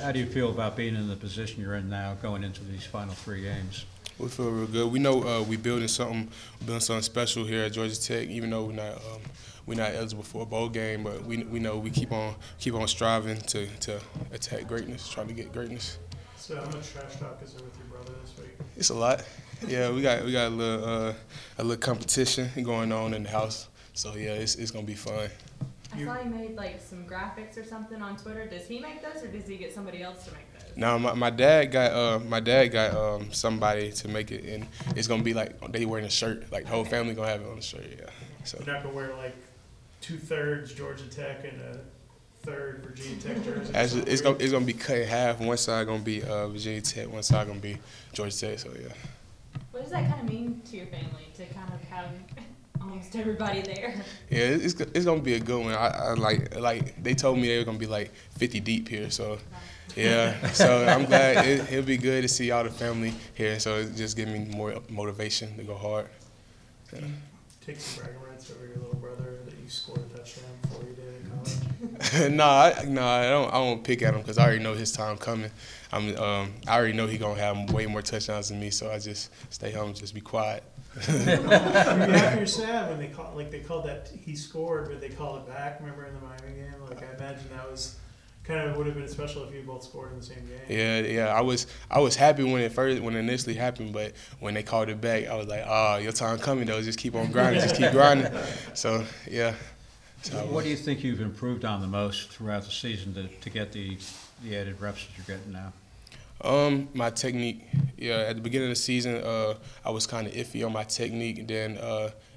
How do you feel about being in the position you're in now, going into these final three games? We feel real good. We know we're building something special here at Georgia Tech. Even though we're not eligible for a bowl game, but we know we keep on striving to attack greatness, trying to get greatness. So how much trash talk is there with your brother this week? It's a lot. Yeah, we got a little competition going on in the house. So yeah, it's gonna be fun. I saw you made like some graphics or something on Twitter. Does he make those, or does he get somebody else to make those? No, my dad got somebody to make it, and it's gonna be like they wearing a shirt. Like the whole family gonna have it on the shirt. Yeah. So you're not gonna wear like 2/3 Georgia Tech and a 1/3 Virginia Tech jersey. Actually, it's gonna be cut in half. One side gonna be Virginia Tech, one side gonna be Georgia Tech. So yeah. What does that kind of mean to your family to kind of have almost everybody there? Yeah, it's gonna be a good one. I like they told me they were gonna be like 50 deep here, so yeah. So I'm glad it'll be good to see all the family here. So it just gives me more motivation to go hard. Yeah. Take some bragging rights over your little brother that you scored a touchdown before you did in college. No, I don't pick at him because I already know his time coming. I already know he gonna have way more touchdowns than me, so I just stay home, just be quiet. You're sad when they called that he scored, but they called it back. Remember in the Miami game? Like I imagine that was kind of would have been special if you both scored in the same game. Yeah. I was happy when it initially happened, but when they called it back, I was like, oh, your time coming though. Just keep on grinding, just keep grinding. So yeah. So what do you think you've improved on the most throughout the season to get the added reps that you're getting now? My technique. Yeah, at the beginning of the season, I was kind of iffy on my technique. And then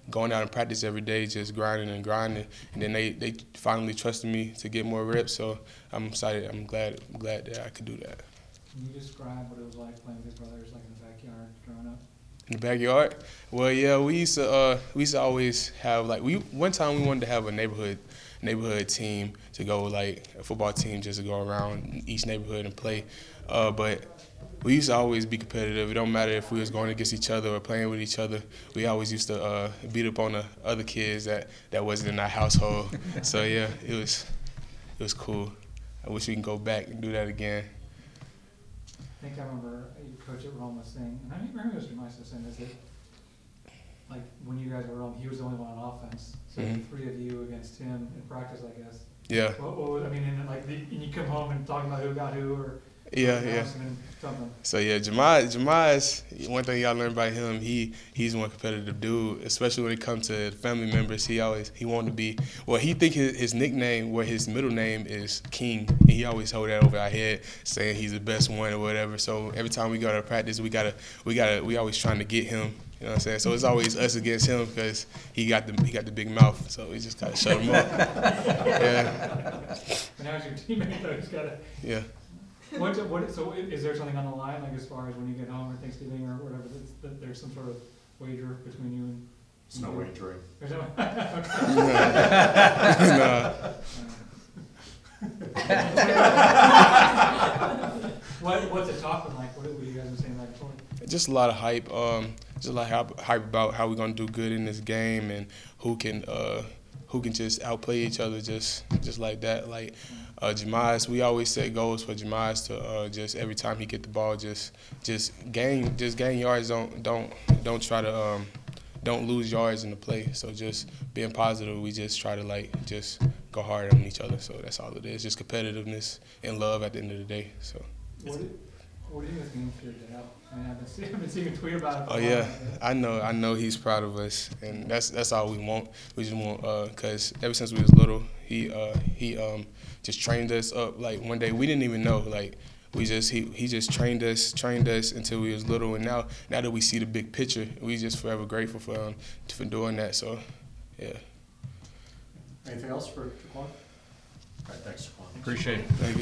going out and practice every day, just grinding, and then they finally trusted me to get more reps. So I'm excited. I'm glad that I could do that. Can you describe what it was like playing with your brothers, like in the backyard growing up? In the backyard? Well, yeah, we used to always have like one time we wanted to have a neighborhood team to go, like a football team, just to go around each neighborhood and play, but we used to always be competitive. It don't matter if we was going against each other or playing with each other. We always used to beat up on the other kids that wasn't in our household. So yeah, it was cool. I wish we can go back and do that again. I think I remember a coach at Rome was saying, and I think it was Jemais saying this, that like when you guys were at Rome, he was the only one on offense. So the three of you against him in practice, I guess. Yeah. What I mean, and like and you come home and talking about who got who or. Yeah. So yeah, Jemais, one thing y'all learn about him, he's one competitive dude, especially when it comes to family members. He wanted to be, well, he think his nickname, well, his middle name is King, and he always hold that over our head, saying he's the best one or whatever. So every time we go to practice, we always trying to get him. You know what I'm saying? So it's always us against him because he got the big mouth. So we just gotta shut him up. Yeah. But now it's your teammate though. He's gotta. Yeah. So is there something on the line, like as far as when you get home or Thanksgiving or whatever, that there's some sort of wager between you and? It's no wagering. No. What's it talking like? What have you guys been saying back and forth? Just a lot of hype. Just a lot of hype about how we're gonna do good in this game and who can just outplay each other, just like that. Like Jemais, we always set goals for Jemais to just every time he get the ball, just gain yards. Don't try to don't lose yards in the play. So just being positive, we just try to like just go hard on each other. So that's all it is, just competitiveness and love at the end of the day. So. What do you guys mean for your dad? I mean, I've been seeing a tweet about it. Oh yeah, I know he's proud of us, and that's all we want. We just want, cause ever since we was little, he just trained us up. Like one day we didn't even know. Like he just trained us until we was little, and now that we see the big picture, we just forever grateful for doing that. So, yeah. Anything else for Ja'Quon? All right, thanks, Ja'Quon. Appreciate it. Thank you.